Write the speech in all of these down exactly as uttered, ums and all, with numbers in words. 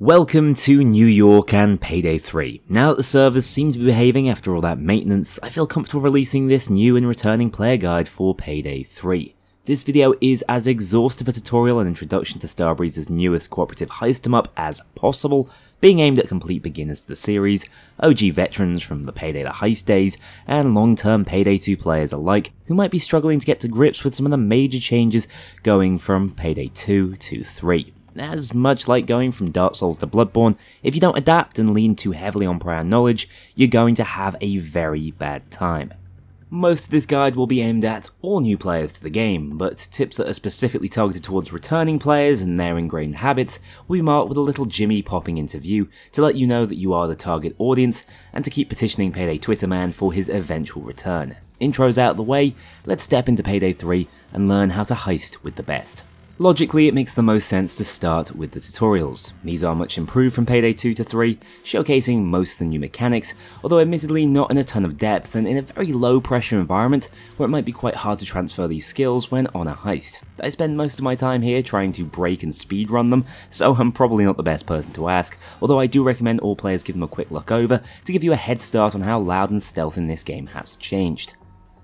Welcome to New York and Payday three. Now that the servers seem to be behaving after all that maintenance, I feel comfortable releasing this new and returning player guide for Payday three. This video is as exhaustive a tutorial and introduction to Starbreeze's newest cooperative heist-em-up as possible, being aimed at complete beginners to the series, O G veterans from the Payday the Heist days, and long-term Payday two players alike who might be struggling to get to grips with some of the major changes going from Payday two to three. As much like going from Dark Souls to Bloodborne, if you don't adapt and lean too heavily on prior knowledge, you're going to have a very bad time. Most of this guide will be aimed at all new players to the game, but tips that are specifically targeted towards returning players and their ingrained habits will be marked with a little Jimmy popping into view to let you know that you are the target audience and to keep petitioning Payday Twitter Man for his eventual return. Intros out of the way, let's step into Payday three and learn how to heist with the best. Logically, it makes the most sense to start with the tutorials. These are much improved from Payday two to three, showcasing most of the new mechanics, although admittedly not in a ton of depth and in a very low pressure environment where it might be quite hard to transfer these skills when on a heist. I spend most of my time here trying to break and speedrun them, so I'm probably not the best person to ask, although I do recommend all players give them a quick look over to give you a head start on how loud and stealth in this game has changed.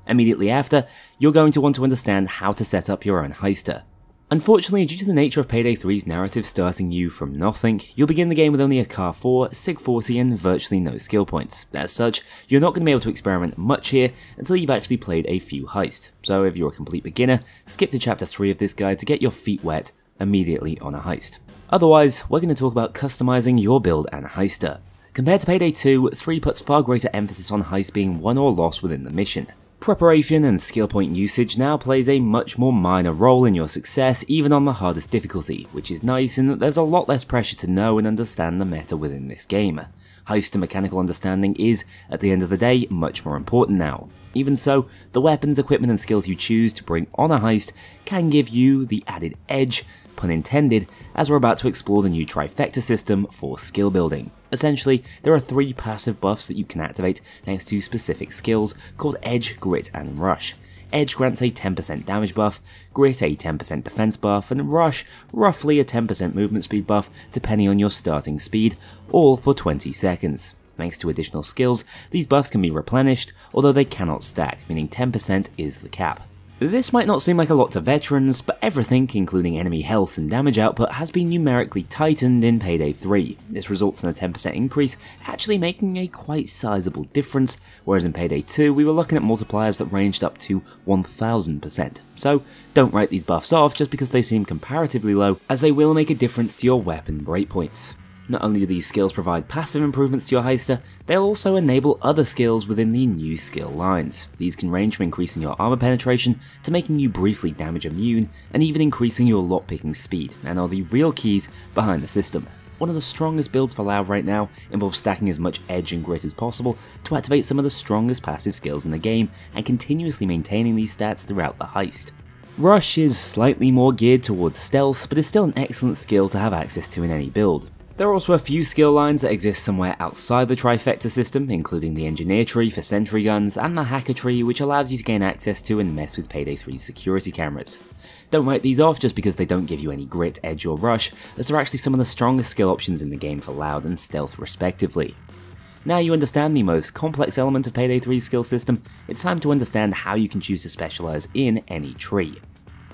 Immediately after, you're going to want to understand how to set up your own heister. Unfortunately, due to the nature of Payday three's narrative starting you from nothing, you'll begin the game with only a CAR four, Sig forty and virtually no skill points. As such, you're not going to be able to experiment much here until you've actually played a few heists, so if you're a complete beginner, skip to chapter three of this guide to get your feet wet immediately on a heist. Otherwise, we're going to talk about customizing your build and heister. Compared to Payday two, three puts far greater emphasis on heist being won or lost within the mission. Preparation and skill point usage now plays a much more minor role in your success even on the hardest difficulty, which is nice in that there's a lot less pressure to know and understand the meta within this game. Heist and mechanical understanding is, at the end of the day, much more important now. Even so, the weapons, equipment and skills you choose to bring on a heist can give you the added edge, pun intended, as we're about to explore the new trifecta system for skill building. Essentially, there are three passive buffs that you can activate thanks to specific skills called Edge, Grit and Rush. Edge grants a ten percent damage buff, Grit a ten percent defense buff, and Rush roughly a ten percent movement speed buff depending on your starting speed, all for twenty seconds. Thanks to additional skills, these buffs can be replenished, although they cannot stack, meaning ten percent is the cap. This might not seem like a lot to veterans, but everything, including enemy health and damage output, has been numerically tightened in Payday three. This results in a ten percent increase, actually making a quite sizable difference, whereas in Payday two we were looking at multipliers that ranged up to one thousand percent. So don't write these buffs off just because they seem comparatively low, as they will make a difference to your weapon breakpoints. Not only do these skills provide passive improvements to your heister, they'll also enable other skills within the new skill lines. These can range from increasing your armor penetration to making you briefly damage immune, and even increasing your lockpicking speed, and are the real keys behind the system. One of the strongest builds for Loud right now involves stacking as much edge and grit as possible to activate some of the strongest passive skills in the game, and continuously maintaining these stats throughout the heist. Rush is slightly more geared towards stealth, but is still an excellent skill to have access to in any build. There are also a few skill lines that exist somewhere outside the trifecta system, including the engineer tree for sentry guns and the hacker tree, which allows you to gain access to and mess with Payday three's security cameras. Don't write these off just because they don't give you any grit, edge or rush, as they're actually some of the strongest skill options in the game for Loud and Stealth respectively. Now you understand the most complex element of Payday three's skill system, it's time to understand how you can choose to specialise in any tree.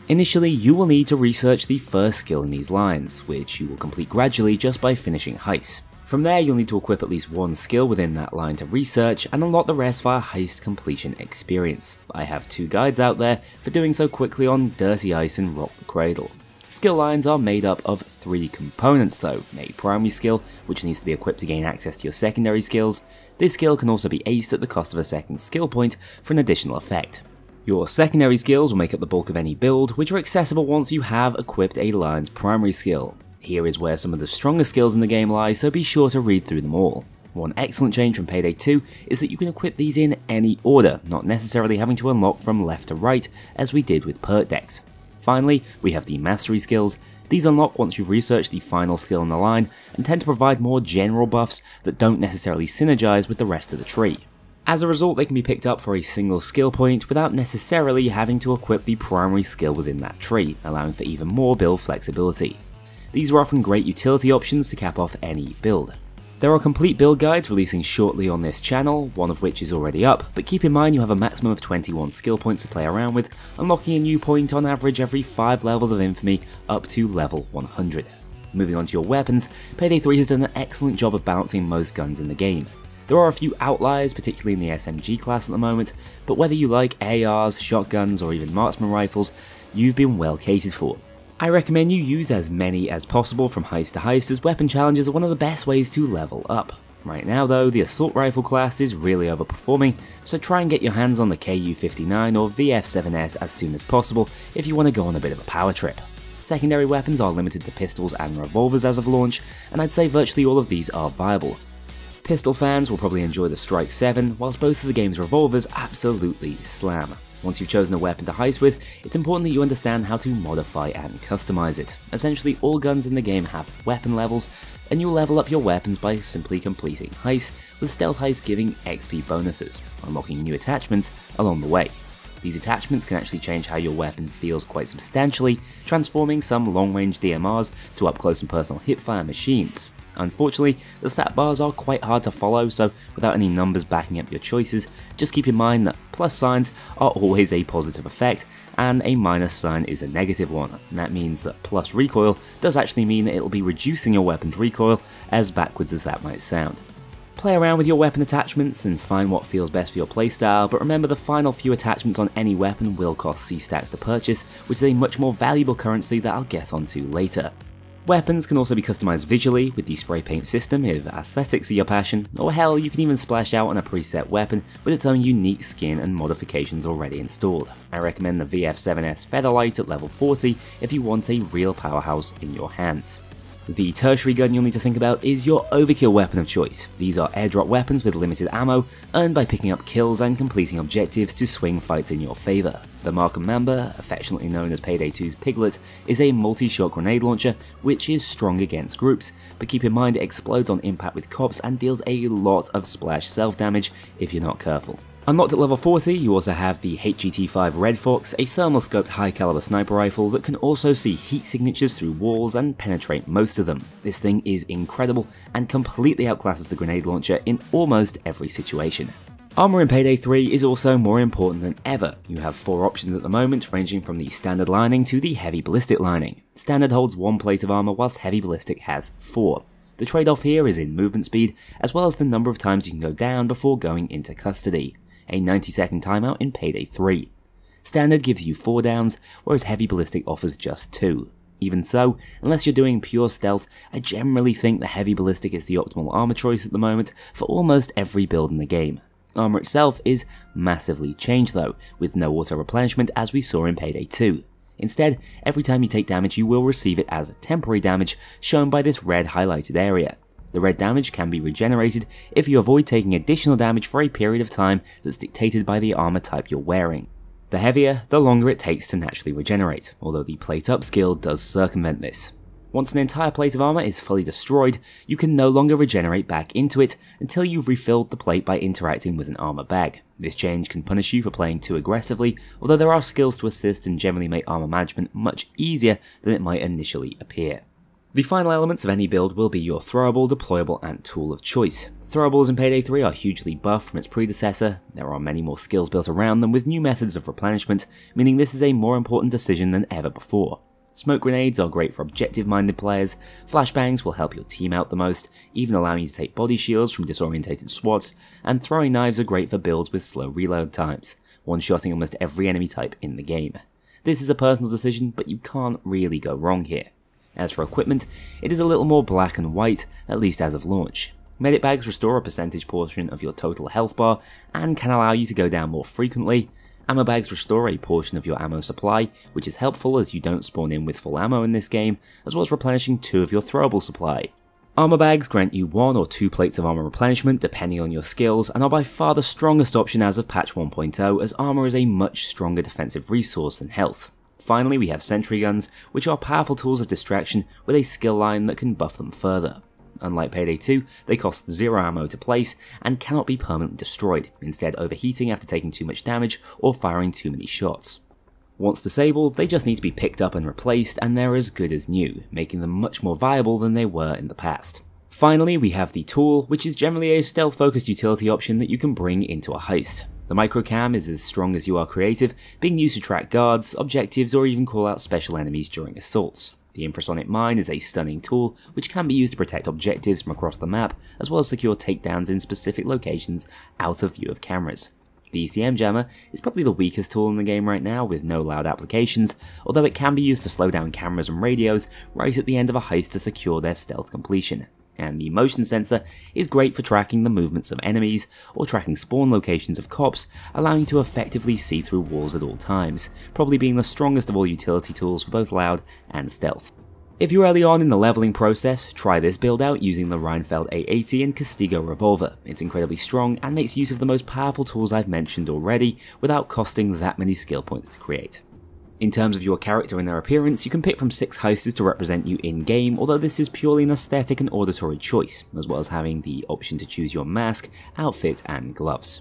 Initially, you will need to research the first skill in these lines, which you will complete gradually just by finishing heists. From there, you'll need to equip at least one skill within that line to research and unlock the rest via heist completion experience. I have two guides out there for doing so quickly on Dirty Ice and Rock the Cradle. Skill lines are made up of three components though: a primary skill, which needs to be equipped to gain access to your secondary skills. This skill can also be aced at the cost of a second skill point for an additional effect. Your secondary skills will make up the bulk of any build, which are accessible once you have equipped a line's primary skill. Here is where some of the strongest skills in the game lie, so be sure to read through them all. One excellent change from Payday two is that you can equip these in any order, not necessarily having to unlock from left to right as we did with perk decks. Finally, we have the mastery skills. These unlock once you've researched the final skill in the line and tend to provide more general buffs that don't necessarily synergize with the rest of the tree. As a result, they can be picked up for a single skill point without necessarily having to equip the primary skill within that tree, allowing for even more build flexibility. These are often great utility options to cap off any build. There are complete build guides releasing shortly on this channel, one of which is already up, but keep in mind you have a maximum of twenty-one skill points to play around with, unlocking a new point on average every five levels of infamy up to level one hundred. Moving on to your weapons, Payday three has done an excellent job of balancing most guns in the game. There are a few outliers, particularly in the S M G class at the moment, but whether you like A Rs, shotguns, or even marksman rifles, you've been well catered for. I recommend you use as many as possible from heist to heist, as weapon challenges are one of the best ways to level up. Right now though, the assault rifle class is really overperforming, so try and get your hands on the K U fifty-nine or V F seven S as soon as possible if you want to go on a bit of a power trip. Secondary weapons are limited to pistols and revolvers as of launch, and I'd say virtually all of these are viable. Pistol fans will probably enjoy the Strike seven, whilst both of the game's revolvers absolutely slam. Once you've chosen a weapon to heist with, it's important that you understand how to modify and customize it. Essentially, all guns in the game have weapon levels, and you'll level up your weapons by simply completing heists, with stealth heists giving X P bonuses, unlocking new attachments along the way. These attachments can actually change how your weapon feels quite substantially, transforming some long-range D M Rs to up-close and personal hipfire machines. Unfortunately, the stat bars are quite hard to follow, so without any numbers backing up your choices, just keep in mind that plus signs are always a positive effect, and a minus sign is a negative one. And that means that plus recoil does actually mean that it'll be reducing your weapon's recoil, as backwards as that might sound. Play around with your weapon attachments and find what feels best for your playstyle, but remember the final few attachments on any weapon will cost C-stacks to purchase, which is a much more valuable currency that I'll get onto later. Weapons can also be customized visually with the spray paint system if aesthetics are your passion, or hell, you can even splash out on a preset weapon with its own unique skin and modifications already installed. I recommend the V F seven S Featherlight at level forty if you want a real powerhouse in your hands. The tertiary gun you'll need to think about is your overkill weapon of choice. These are airdrop weapons with limited ammo, earned by picking up kills and completing objectives to swing fights in your favour. The Markham Mamba, affectionately known as Payday two's Piglet, is a multi-shot grenade launcher which is strong against groups, but keep in mind it explodes on impact with cops and deals a lot of splash self-damage if you're not careful. Unlocked at level forty, you also have the H G T five Red Fox, a thermal scoped high caliber sniper rifle that can also see heat signatures through walls and penetrate most of them. This thing is incredible and completely outclasses the grenade launcher in almost every situation. Armor in Payday three is also more important than ever. You have four options at the moment, ranging from the standard lining to the heavy ballistic lining. Standard holds one plate of armor whilst heavy ballistic has four. The trade-off here is in movement speed, as well as the number of times you can go down before going into custody. A ninety second timeout in Payday three. Standard gives you four downs, whereas heavy ballistic offers just two. Even so, unless you're doing pure stealth, I generally think the heavy ballistic is the optimal armor choice at the moment for almost every build in the game. Armor itself is massively changed though, with no auto replenishment as we saw in Payday two. Instead, every time you take damage you will receive it as a temporary damage, shown by this red highlighted area. The red damage can be regenerated if you avoid taking additional damage for a period of time that's dictated by the armor type you're wearing. The heavier, the longer it takes to naturally regenerate, although the plate up skill does circumvent this. Once an entire plate of armor is fully destroyed, you can no longer regenerate back into it until you've refilled the plate by interacting with an armor bag. This change can punish you for playing too aggressively, although there are skills to assist and generally make armor management much easier than it might initially appear. The final elements of any build will be your throwable, deployable and tool of choice. Throwables in Payday three are hugely buffed from its predecessor. There are many more skills built around them with new methods of replenishment, meaning this is a more important decision than ever before. Smoke grenades are great for objective-minded players, flashbangs will help your team out the most, even allowing you to take body shields from disorientated SWATs, and throwing knives are great for builds with slow reload times, one-shotting almost every enemy type in the game. This is a personal decision, but you can't really go wrong here. As for equipment, it is a little more black and white, at least as of launch. Medic bags restore a percentage portion of your total health bar and can allow you to go down more frequently. Ammo bags restore a portion of your ammo supply, which is helpful as you don't spawn in with full ammo in this game, as well as replenishing two of your throwable supply. Armor bags grant you one or two plates of armor replenishment depending on your skills, and are by far the strongest option as of patch one point oh, as armor is a much stronger defensive resource than health. Finally, we have sentry guns, which are powerful tools of distraction with a skill line that can buff them further. Unlike Payday two, they cost zero ammo to place and cannot be permanently destroyed, instead overheating after taking too much damage or firing too many shots. Once disabled, they just need to be picked up and replaced, and they're as good as new, making them much more viable than they were in the past. Finally, we have the tool, which is generally a stealth-focused utility option that you can bring into a heist. The microcam is as strong as you are creative, being used to track guards, objectives, or even call out special enemies during assaults. The infrasonic mine is a stunning tool, which can be used to protect objectives from across the map, as well as secure takedowns in specific locations out of view of cameras. The E C M jammer is probably the weakest tool in the game right now, with no loud applications, although it can be used to slow down cameras and radios right at the end of a heist to secure their stealth completion. And the motion sensor is great for tracking the movements of enemies, or tracking spawn locations of cops, allowing you to effectively see through walls at all times, probably being the strongest of all utility tools for both loud and stealth. If you're early on in the leveling process, try this build out using the Reinfeldt A eighty and Castigo revolver. It's incredibly strong and makes use of the most powerful tools I've mentioned already, without costing that many skill points to create. In terms of your character and their appearance, you can pick from six heisters to represent you in-game, although this is purely an aesthetic and auditory choice, as well as having the option to choose your mask, outfit, and gloves.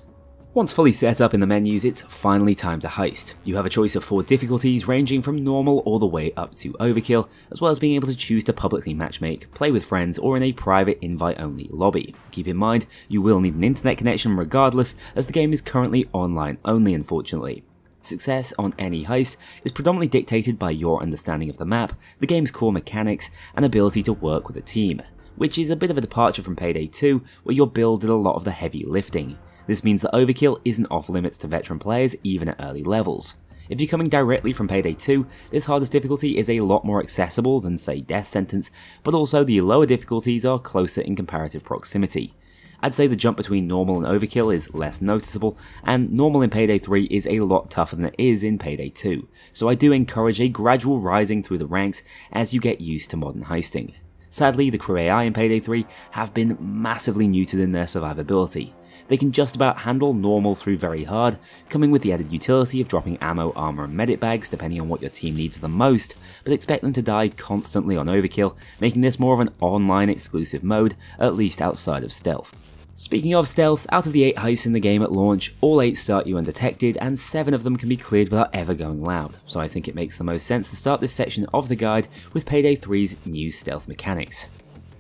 Once fully set up in the menus, it's finally time to heist. You have a choice of four difficulties ranging from normal all the way up to overkill, as well as being able to choose to publicly matchmake, play with friends, or in a private invite-only lobby. Keep in mind, you will need an internet connection regardless, as the game is currently online only, unfortunately. Success on any heist is predominantly dictated by your understanding of the map, the game's core mechanics, and ability to work with a team, which is a bit of a departure from Payday two, where your build did a lot of the heavy lifting. This means that overkill isn't off limits to veteran players even at early levels. If you're coming directly from Payday two, this hardest difficulty is a lot more accessible than, say, Death Sentence, but also the lower difficulties are closer in comparative proximity. I'd say the jump between normal and overkill is less noticeable, and normal in Payday three is a lot tougher than it is in Payday two, so I do encourage a gradual rising through the ranks as you get used to modern heisting. Sadly, the crew A I in Payday three have been massively neutered in their survivability. They can just about handle normal through very hard, coming with the added utility of dropping ammo, armor, and medic bags depending on what your team needs the most, but expect them to die constantly on overkill, making this more of an online exclusive mode, at least outside of stealth. Speaking of stealth, out of the eight heists in the game at launch, all eight start you undetected, and seven of them can be cleared without ever going loud, so I think it makes the most sense to start this section of the guide with Payday three's new stealth mechanics.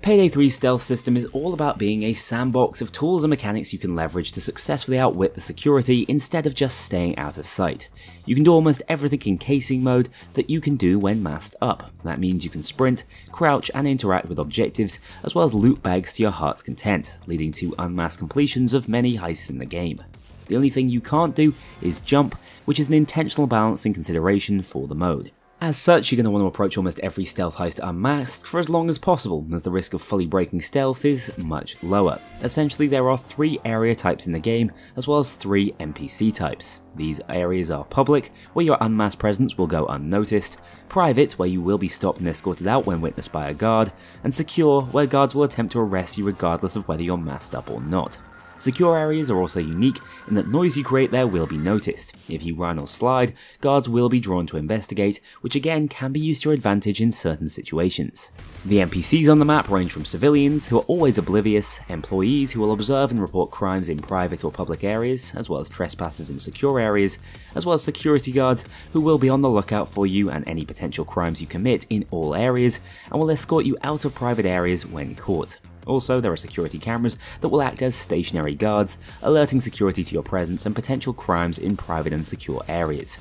Payday three's stealth system is all about being a sandbox of tools and mechanics you can leverage to successfully outwit the security instead of just staying out of sight. You can do almost everything in casing mode that you can do when masked up. That means you can sprint, crouch, and interact with objectives, as well as loot bags to your heart's content, leading to unmasked completions of many heists in the game. The only thing you can't do is jump, which is an intentional balancing consideration for the mode. As such, you're going to want to approach almost every stealth heist unmasked for as long as possible, as the risk of fully breaking stealth is much lower. Essentially, there are three area types in the game, as well as three N P C types. These areas are public, where your unmasked presence will go unnoticed, private, where you will be stopped and escorted out when witnessed by a guard, and secure, where guards will attempt to arrest you regardless of whether you're masked up or not. Secure areas are also unique in that noise you create there will be noticed. If you run or slide, guards will be drawn to investigate, which again can be used to your advantage in certain situations. The N P Cs on the map range from civilians, who are always oblivious, employees who will observe and report crimes in private or public areas, as well as trespassers in secure areas, as well as security guards who will be on the lookout for you and any potential crimes you commit in all areas, and will escort you out of private areas when caught. Also, there are security cameras that will act as stationary guards, alerting security to your presence and potential crimes in private and secure areas.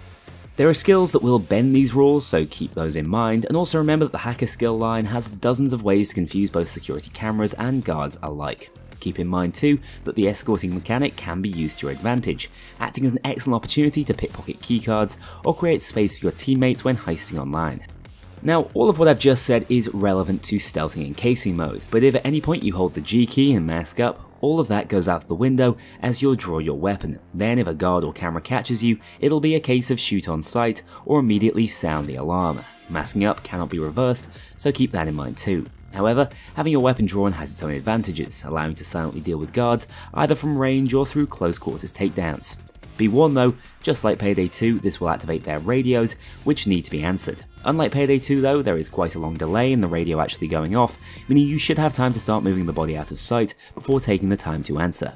There are skills that will bend these rules, so keep those in mind, and also remember that the hacker skill line has dozens of ways to confuse both security cameras and guards alike. Keep in mind too that the escorting mechanic can be used to your advantage, acting as an excellent opportunity to pickpocket keycards or create space for your teammates when heisting online. Now, all of what I've just said is relevant to stealthing and casing mode, but if at any point you hold the G key and mask up, all of that goes out the window as you'll draw your weapon. Then if a guard or camera catches you, it'll be a case of shoot on sight or immediately sound the alarm. Masking up cannot be reversed, so keep that in mind too. However, having your weapon drawn has its own advantages, allowing you to silently deal with guards either from range or through close quarters takedowns. Be warned though, just like Payday two, this will activate their radios, which need to be answered. Unlike Payday two though, there is quite a long delay in the radio actually going off, meaning you should have time to start moving the body out of sight before taking the time to answer.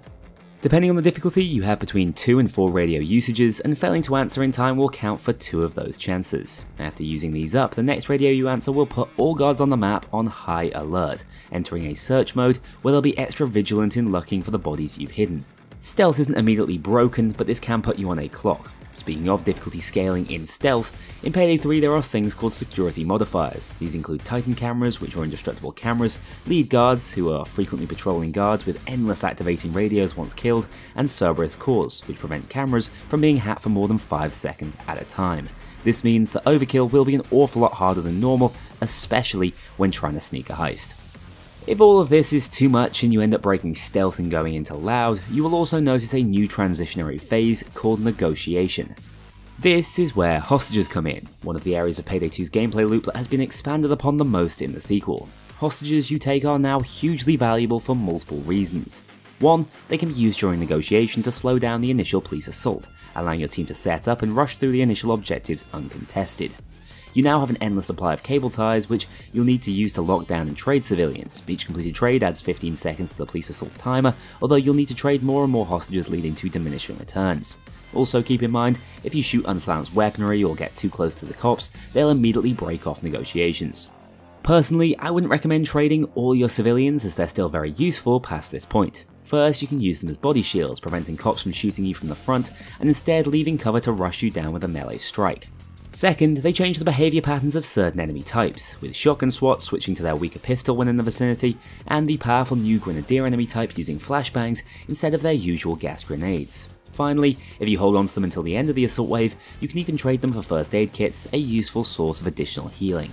Depending on the difficulty, you have between two and four radio usages, and failing to answer in time will count for two of those chances. After using these up, the next radio you answer will put all guards on the map on high alert, entering a search mode where they'll be extra vigilant in looking for the bodies you've hidden. Stealth isn't immediately broken, but this can put you on a clock. Speaking of difficulty scaling in stealth, in Payday three there are things called security modifiers. These include Titan cameras, which are indestructible cameras, lead guards, who are frequently patrolling guards with endless activating radios once killed, and Cerberus cores, which prevent cameras from being hacked for more than five seconds at a time. This means that overkill will be an awful lot harder than normal, especially when trying to sneak a heist. If all of this is too much and you end up breaking stealth and going into loud, you will also notice a new transitionary phase called negotiation. This is where hostages come in, one of the areas of Payday two's gameplay loop that has been expanded upon the most in the sequel. Hostages you take are now hugely valuable for multiple reasons. One, they can be used during negotiation to slow down the initial police assault, allowing your team to set up and rush through the initial objectives uncontested. You now have an endless supply of cable ties, which you'll need to use to lock down and trade civilians. Each completed trade adds fifteen seconds to the police assault timer, although you'll need to trade more and more hostages, leading to diminishing returns. Also keep in mind, if you shoot unsilenced weaponry or get too close to the cops, they'll immediately break off negotiations. Personally, I wouldn't recommend trading all your civilians, as they're still very useful past this point. First, you can use them as body shields, preventing cops from shooting you from the front, and instead leaving cover to rush you down with a melee strike. Second, they change the behaviour patterns of certain enemy types, with shotgun SWAT switching to their weaker pistol when in the vicinity, and the powerful new grenadier enemy type using flashbangs instead of their usual gas grenades. Finally, if you hold on to them until the end of the assault wave, you can even trade them for first aid kits, a useful source of additional healing.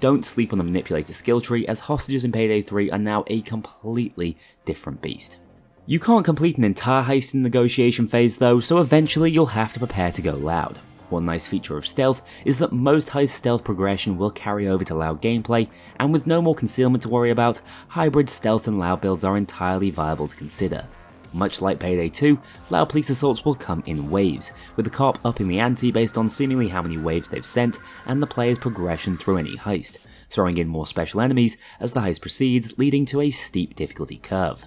Don't sleep on the manipulator skill tree, as hostages in Payday three are now a completely different beast. You can't complete an entire heist in the negotiation phase though, so eventually you'll have to prepare to go loud. One nice feature of stealth is that most heist stealth progression will carry over to loud gameplay, and with no more concealment to worry about, hybrid stealth and loud builds are entirely viable to consider. Much like Payday two, loud police assaults will come in waves, with the cop upping the ante based on seemingly how many waves they've sent and the player's progression through any heist, throwing in more special enemies as the heist proceeds, leading to a steep difficulty curve.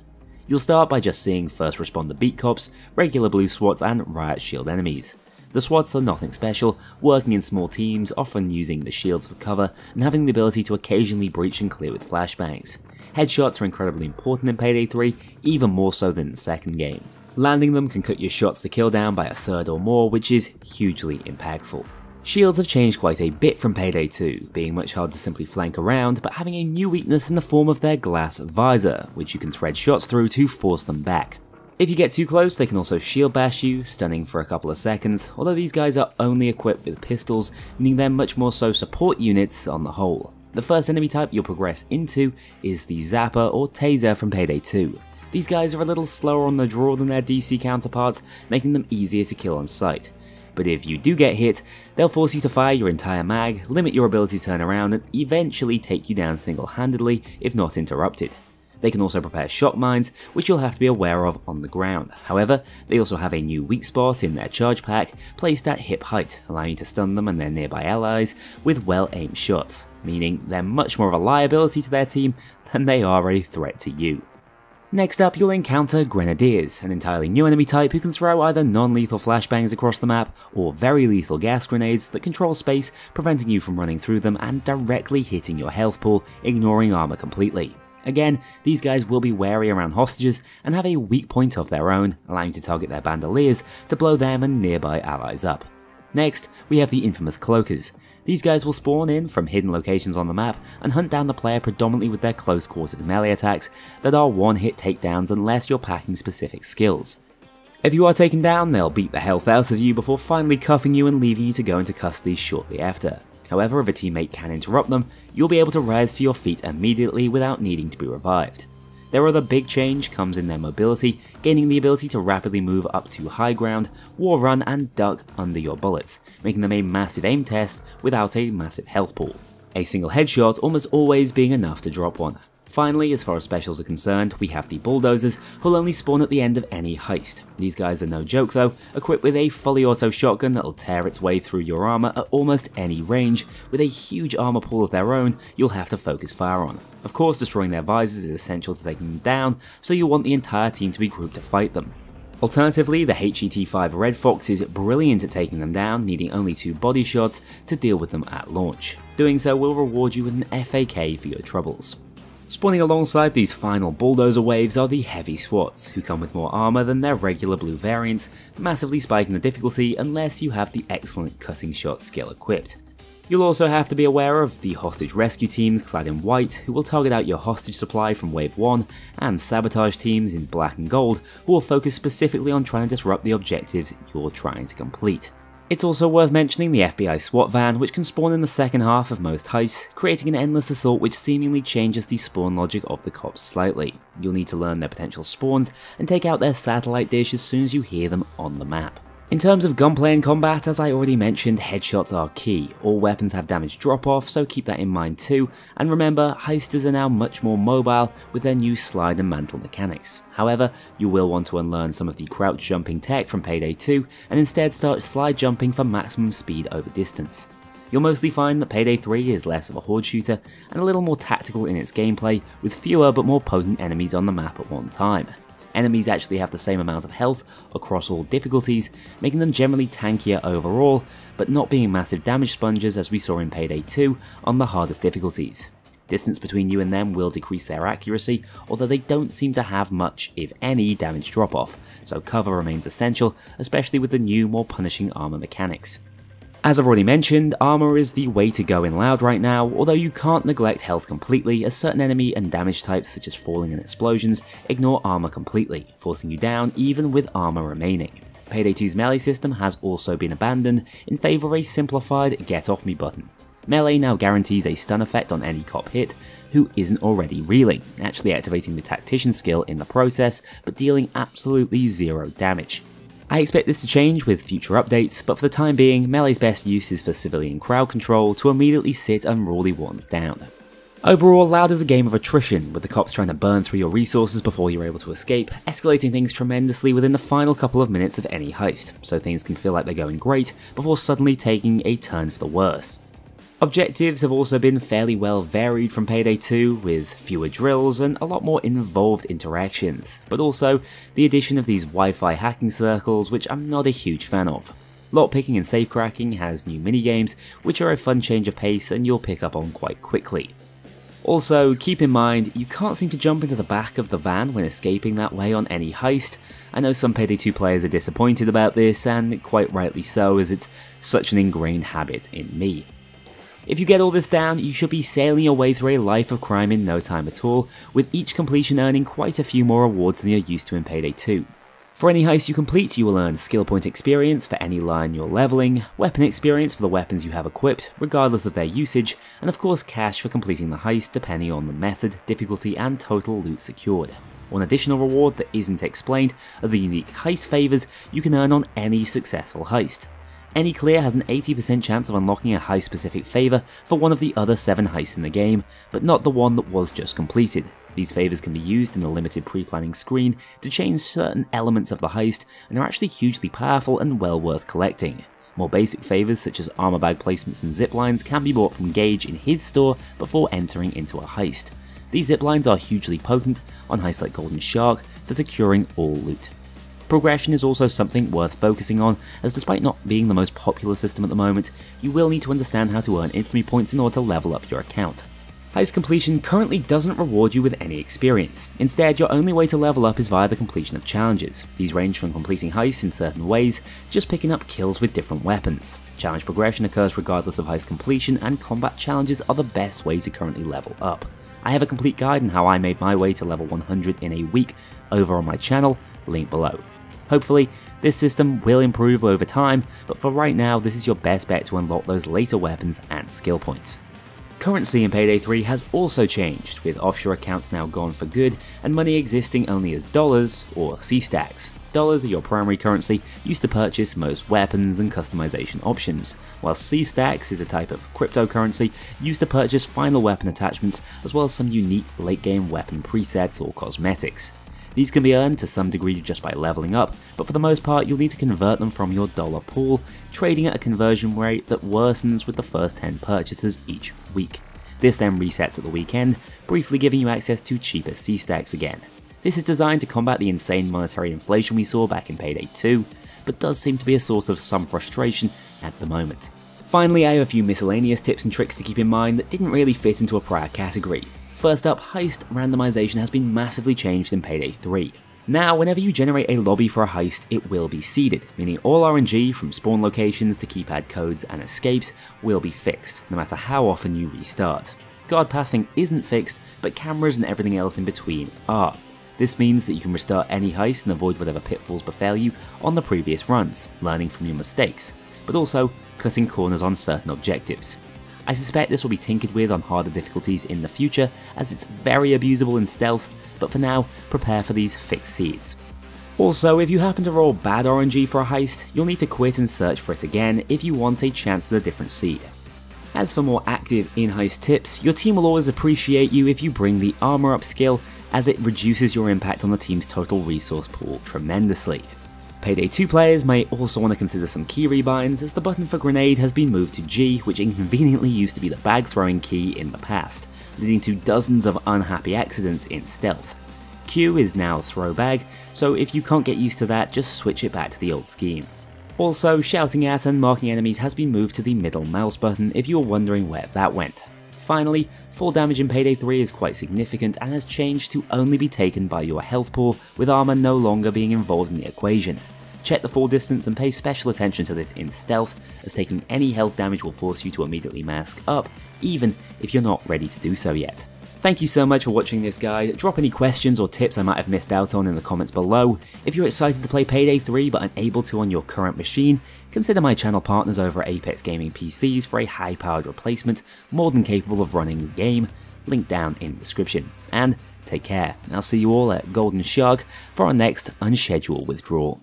You'll start by just seeing first responder beat cops, regular blue SWATs and riot shield enemies. The SWATs are nothing special, working in small teams, often using the shields for cover, and having the ability to occasionally breach and clear with flashbangs. Headshots are incredibly important in Payday three, even more so than the second game. Landing them can cut your shots to kill down by a third or more, which is hugely impactful. Shields have changed quite a bit from Payday two, being much harder to simply flank around, but having a new weakness in the form of their glass visor, which you can thread shots through to force them back. If you get too close, they can also shield bash you, stunning for a couple of seconds, although these guys are only equipped with pistols, meaning they're much more so support units on the whole. The first enemy type you'll progress into is the Zapper or Taser from Payday two. These guys are a little slower on the draw than their D C counterparts, making them easier to kill on sight. But if you do get hit, they'll force you to fire your entire mag, limit your ability to turn around, and eventually take you down single-handedly if not interrupted. They can also prepare shock mines, which you'll have to be aware of on the ground. However, they also have a new weak spot in their charge pack, placed at hip height, allowing you to stun them and their nearby allies with well-aimed shots, meaning they're much more of a liability to their team than they are a threat to you. Next up, you'll encounter Grenadiers, an entirely new enemy type who can throw either non-lethal flashbangs across the map or very lethal gas grenades that control space, preventing you from running through them and directly hitting your health pool, ignoring armor completely. Again, these guys will be wary around hostages and have a weak point of their own, allowing you to target their bandoliers to blow them and nearby allies up. Next, we have the infamous Cloakers. These guys will spawn in from hidden locations on the map and hunt down the player predominantly with their close quarters melee attacks that are one-hit takedowns unless you're packing specific skills. If you are taken down, they'll beat the health out of you before finally cuffing you and leaving you to go into custody shortly after. However, if a teammate can interrupt them, you'll be able to rise to your feet immediately without needing to be revived. Their other big change comes in their mobility, gaining the ability to rapidly move up to high ground, wall run and duck under your bullets, making them a massive aim test without a massive health pool, a single headshot almost always being enough to drop one. Finally, as far as specials are concerned, we have the Bulldozers, who'll only spawn at the end of any heist. These guys are no joke though, equipped with a fully auto shotgun that'll tear its way through your armor at almost any range, with a huge armor pool of their own you'll have to focus fire on. Of course, destroying their visors is essential to taking them down, so you'll want the entire team to be grouped to fight them. Alternatively, the H G T five Red Fox is brilliant at taking them down, needing only two body shots to deal with them at launch. Doing so will reward you with an F A K for your troubles. Spawning alongside these final bulldozer waves are the heavy SWATs, who come with more armour than their regular blue variants, massively spiking the difficulty unless you have the excellent cutting shot skill equipped. You'll also have to be aware of the hostage rescue teams clad in white, who will target out your hostage supply from wave one, and sabotage teams in black and gold, who will focus specifically on trying to disrupt the objectives you're trying to complete. It's also worth mentioning the F B I SWAT van, which can spawn in the second half of most heists, creating an endless assault which seemingly changes the spawn logic of the cops slightly. You'll need to learn their potential spawns and take out their satellite dish as soon as you hear them on the map. In terms of gunplay and combat, as I already mentioned, headshots are key. All weapons have damage drop-off, so keep that in mind too, and remember, heisters are now much more mobile with their new slide and mantle mechanics. However, you will want to unlearn some of the crouch jumping tech from Payday two, and instead start slide jumping for maximum speed over distance. You'll mostly find that Payday three is less of a horde shooter, and a little more tactical in its gameplay, with fewer but more potent enemies on the map at one time. Enemies actually have the same amount of health across all difficulties, making them generally tankier overall, but not being massive damage sponges as we saw in Payday two on the hardest difficulties. Distance between you and them will decrease their accuracy, although they don't seem to have much, if any, damage drop-off, so cover remains essential, especially with the new, more punishing armor mechanics. As I've already mentioned, armor is the way to go in Loud right now, although you can't neglect health completely, as certain enemy and damage types such as falling and explosions ignore armor completely, forcing you down even with armor remaining. Payday two's melee system has also been abandoned in favour of a simplified get off me button. Melee now guarantees a stun effect on any cop hit who isn't already reeling, actually activating the tactician skill in the process but dealing absolutely zero damage. I expect this to change with future updates, but for the time being, melee's best use is for civilian crowd control to immediately sit unruly ones down. Overall, Loud is a game of attrition, with the cops trying to burn through your resources before you're able to escape, escalating things tremendously within the final couple of minutes of any heist, so things can feel like they're going great before suddenly taking a turn for the worse. Objectives have also been fairly well varied from Payday two, with fewer drills and a lot more involved interactions, but also the addition of these Wi-Fi hacking circles, which I'm not a huge fan of. Lockpicking and safecracking has new minigames, which are a fun change of pace and you'll pick up on quite quickly. Also, keep in mind, you can't seem to jump into the back of the van when escaping that way on any heist. I know some Payday two players are disappointed about this, and quite rightly so, as it's such an ingrained habit in me. If you get all this down, you should be sailing your way through a life of crime in no time at all, with each completion earning quite a few more awards than you're used to in Payday two. For any heist you complete, you will earn skill point experience for any line you're leveling, weapon experience for the weapons you have equipped, regardless of their usage, and of course cash for completing the heist depending on the method, difficulty and total loot secured. One additional reward that isn't explained are the unique heist favours you can earn on any successful heist. Any clear has an eighty percent chance of unlocking a heist-specific favour for one of the other seven heists in the game, but not the one that was just completed. These favours can be used in the limited pre-planning screen to change certain elements of the heist, and are actually hugely powerful and well worth collecting. More basic favours such as armour bag placements and ziplines can be bought from Gage in his store before entering into a heist. These ziplines are hugely potent on heists like Golden Shark for securing all loot. Progression is also something worth focusing on, as despite not being the most popular system at the moment, you will need to understand how to earn infamy points in order to level up your account. Heist completion currently doesn't reward you with any experience. Instead, your only way to level up is via the completion of challenges. These range from completing heists in certain ways, just picking up kills with different weapons. Challenge progression occurs regardless of heist completion, and combat challenges are the best way to currently level up. I have a complete guide on how I made my way to level one hundred in a week over on my channel, link below. Hopefully, this system will improve over time, but for right now, this is your best bet to unlock those later weapons and skill points. Currency in Payday three has also changed, with offshore accounts now gone for good and money existing only as dollars or C-stacks. Dollars are your primary currency used to purchase most weapons and customization options, while C-stacks is a type of cryptocurrency used to purchase final weapon attachments as well as some unique late-game weapon presets or cosmetics. These can be earned to some degree just by leveling up, but for the most part you'll need to convert them from your dollar pool, trading at a conversion rate that worsens with the first ten purchases each week. This then resets at the weekend, briefly giving you access to cheaper C-stacks again. This is designed to combat the insane monetary inflation we saw back in Payday two, but does seem to be a source of some frustration at the moment. Finally, I have a few miscellaneous tips and tricks to keep in mind that didn't really fit into a prior category. First up, heist randomization has been massively changed in Payday three. Now, whenever you generate a lobby for a heist, it will be seeded, meaning all R N G from spawn locations to keypad codes and escapes will be fixed, no matter how often you restart. Guard pathing isn't fixed, but cameras and everything else in between are. This means that you can restart any heist and avoid whatever pitfalls befell you on the previous runs, learning from your mistakes, but also cutting corners on certain objectives. I suspect this will be tinkered with on harder difficulties in the future, as it's very abusable in stealth, but for now, prepare for these fixed seeds. Also, if you happen to roll bad R N G for a heist, you'll need to quit and search for it again if you want a chance at a different seed. As for more active in-heist tips, your team will always appreciate you if you bring the armor up skill, as it reduces your impact on the team's total resource pool tremendously. Payday two players may also want to consider some key rebinds, as the button for grenade has been moved to G, which inconveniently used to be the bag throwing key in the past, leading to dozens of unhappy accidents in stealth. Q is now throw bag, so if you can't get used to that, just switch it back to the old scheme. Also, shouting at and marking enemies has been moved to the middle mouse button if you were wondering where that went. Finally, fall damage in Payday three is quite significant and has changed to only be taken by your health pool, with armor no longer being involved in the equation. Check the fall distance and pay special attention to this in stealth, as taking any health damage will force you to immediately mask up, even if you're not ready to do so yet. Thank you so much for watching this guide. Drop any questions or tips I might have missed out on in the comments below. If you're excited to play Payday three but unable to on your current machine, consider my channel partners over at Apex Gaming P Cs for a high-powered replacement more than capable of running the game, link down in the description. And take care, and I'll see you all at Golden Shark for our next unscheduled withdrawal.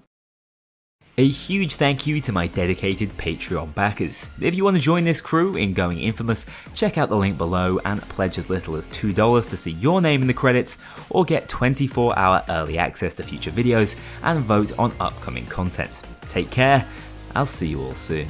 A huge thank you to my dedicated Patreon backers. If you want to join this crew in going infamous, check out the link below and pledge as little as two dollars to see your name in the credits, or get twenty-four hour early access to future videos and vote on upcoming content. Take care, I'll see you all soon.